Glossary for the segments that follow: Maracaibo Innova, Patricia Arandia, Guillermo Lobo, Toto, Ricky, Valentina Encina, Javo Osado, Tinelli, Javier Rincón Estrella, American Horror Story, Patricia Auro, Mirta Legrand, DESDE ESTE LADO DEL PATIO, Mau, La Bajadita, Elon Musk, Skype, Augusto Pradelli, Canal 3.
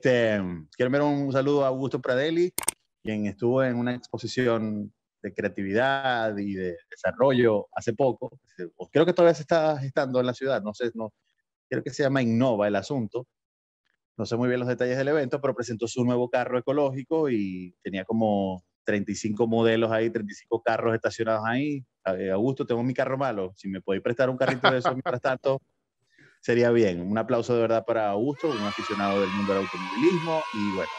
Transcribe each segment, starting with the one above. Quiero enviar un saludo a Augusto Pradelli, quien estuvo en una exposición de creatividad y de desarrollo hace poco. Creo que todavía se está gestando en la ciudad, no sé, no, creo que se llama Innova el asunto. No sé muy bien los detalles del evento, pero presentó su nuevo carro ecológico y tenía como 35 modelos ahí, 35 carros estacionados ahí. Augusto, tengo mi carro malo. Si me podéis prestar un carrito de eso mientras tanto, sería bien. Un aplauso de verdad para Augusto, un aficionado del mundo del automovilismo. Y bueno,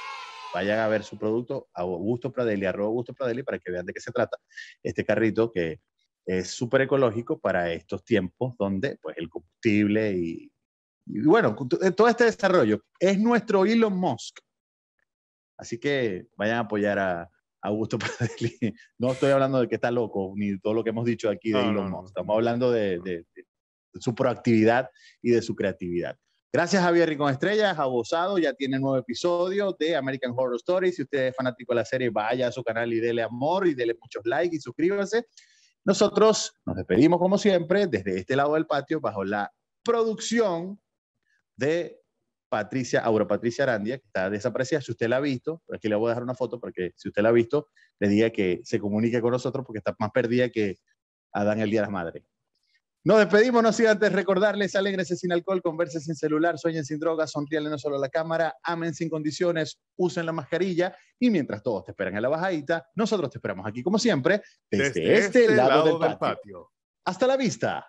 vayan a ver su producto, Augusto Pradelli, arroba Augusto Pradelli, para que vean de qué se trata este carrito que es súper ecológico para estos tiempos donde pues, el combustible y bueno, todo este desarrollo es nuestro Elon Musk. Así que vayan a apoyar a Augusto Pradelli. No estoy hablando de que está loco, ni todo lo que hemos dicho aquí de Elon Musk. Estamos hablando de su proactividad y de su creatividad. Gracias, Javier Rincón Estrella, Javo Osado. Ya tiene nuevo episodio de American Horror Story. Si usted es fanático de la serie, vaya a su canal y dele amor y dele muchos likes y suscríbase. Nosotros nos despedimos, como siempre, desde este lado del patio, bajo la producción de Patricia Auro, Patricia Arandia, que está desaparecida. Si usted la ha visto, por aquí le voy a dejar una foto para que, si usted la ha visto, le diga que se comunique con nosotros porque está más perdida que Adán el Día de las Madres. Nos despedimos, no sin antes recordarles, alégrese sin alcohol, conversen sin celular, sueñen sin drogas, sonríenle no solo a la cámara, amen sin condiciones, usen la mascarilla y mientras todos te esperan en la bajadita, nosotros te esperamos aquí como siempre, desde este lado del patio. Hasta la vista.